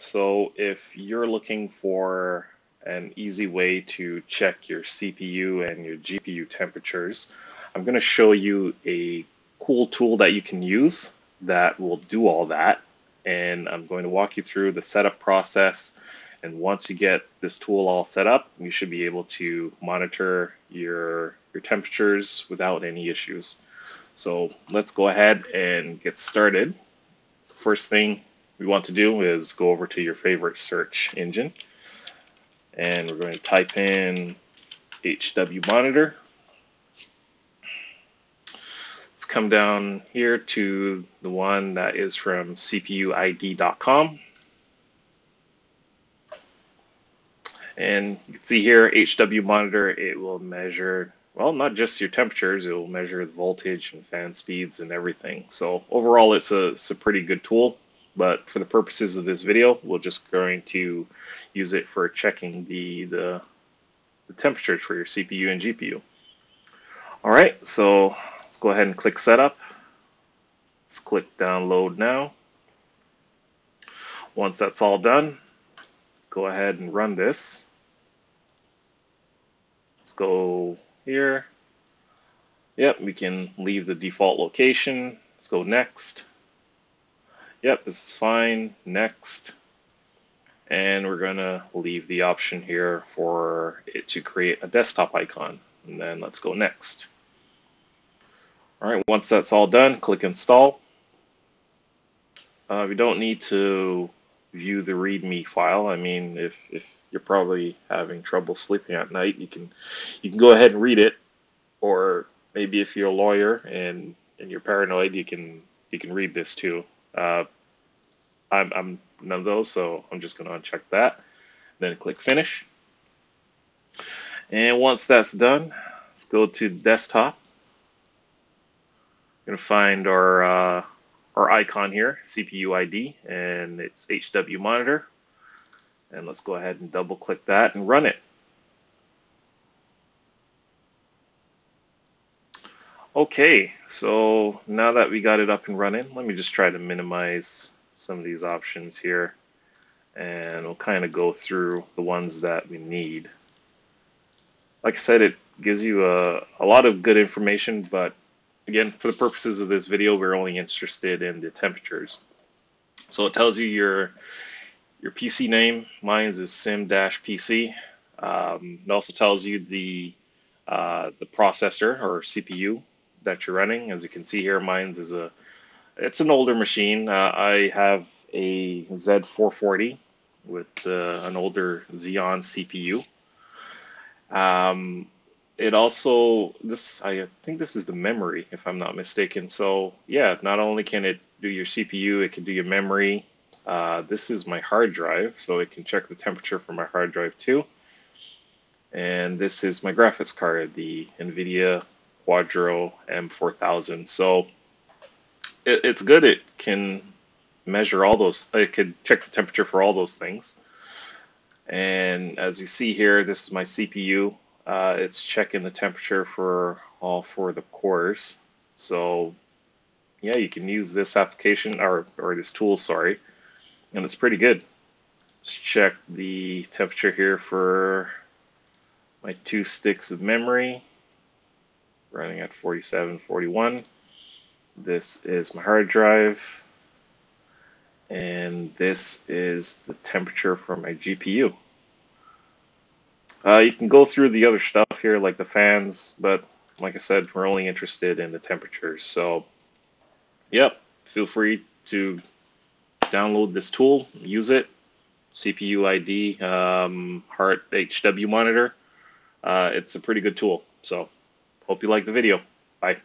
So if you're looking for an easy way to check your CPU and your GPU temperatures, I'm going to show you a cool tool that you can use that will do all that. And I'm going to walk you through the setup process. And once you get this tool all set up, you should be able to monitor your temperatures without any issues. So let's go ahead and get started. So first thing we want to do is go over to your favorite search engine. And we're going to type in HWMonitor. Let's come down here to the one that is from CPUID.com. And you can see here, HWMonitor, it will measure, well, not just your temperatures, it will measure the voltage and fan speeds and everything. So overall, it's a pretty good tool. But for the purposes of this video, we're just going to use it for checking the temperatures for your CPU and GPU. All right, so let's go ahead and click Setup. Let's click Download Now. Once that's all done, go ahead and run this. Let's go here. Yep, we can leave the default location. Let's go Next. Yep, this is fine. Next. And we're going to leave the option here for it to create a desktop icon. And then let's go Next. All right, once that's all done, click Install. We don't need to view the README file. I mean, if you're probably having trouble sleeping at night, you can go ahead and read it. Or maybe if you're a lawyer and you're paranoid, you can read this too. I'm none of those, so I'm just going to uncheck that. Then click Finish. And once that's done, let's go to Desktop. We're going to find our icon here, CPU ID, and it's HWMonitor. And let's go ahead and double click that and run it. Okay, so now that we got it up and running, let me just try to minimize some of these options here, and we'll kind of go through the ones that we need. Like I said, it gives you a lot of good information, but again, for the purposes of this video, we're only interested in the temperatures. So it tells you your PC name. Mine's is sim-pc. It also tells you the processor or CPU that you're running. As you can see here, mine's is an older machine. I have a Z440 with an older Xeon CPU. It also, I think this is the memory, if I'm not mistaken. So yeah, not only can it do your CPU, it can do your memory. This is my hard drive, so it can check the temperature for my hard drive too. And this is my graphics card, the NVIDIA Quadro M4000. So it's good. It can measure all those. It could check the temperature for all those things. And as you see here, this is my CPU. It's checking the temperature for all four of the cores. So yeah, you can use this application or this tool, sorry, and it's pretty good. Let's check the temperature here for my 2 sticks of memory, running at 47, 41. This is my hard drive. And this is the temperature for my GPU. You can go through the other stuff here, like the fans, but like I said, we're only interested in the temperatures. So, yep, feel free to download this tool, use it, CPU ID, Heart HWMonitor. It's a pretty good tool. So hope you like the video. Bye.